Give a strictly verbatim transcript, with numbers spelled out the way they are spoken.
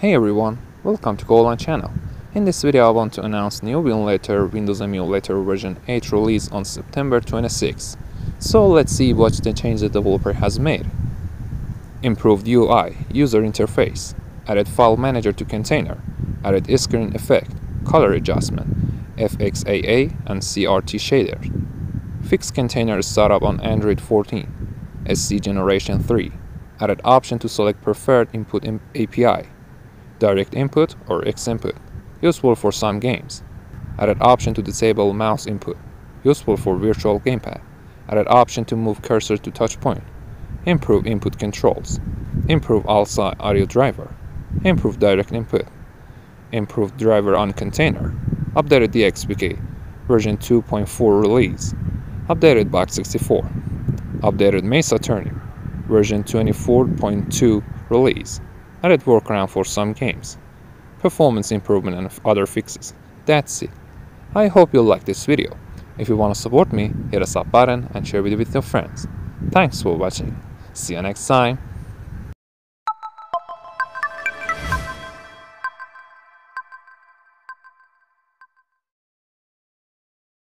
Hey everyone, welcome to CoreLand channel. In this video I want to announce new Winlator Windows Emulator version eight release on September twenty-sixth. So let's see what the change the developer has made. Improved U I, user interface, added file manager to container, added screen effect, color adjustment, F X A A and C R T shader, fixed container startup on Android fourteen, S C generation three, added option to select preferred input A P I, direct input or X input, useful for some games. Added option to disable mouse input, useful for virtual gamepad. Added option to move cursor to touch point. Improve input controls. Improve outside audio driver. Improve direct input. Improve driver on container. Updated D X V K version two point four release. Updated Box sixty-four. Updated Mesa Turnip version twenty-four point two release. Added workaround for some games, performance improvement and other fixes. That's it. I hope you like this video. If you want to support me, hit the sub button and share it with your friends. Thanks for watching. See you next time.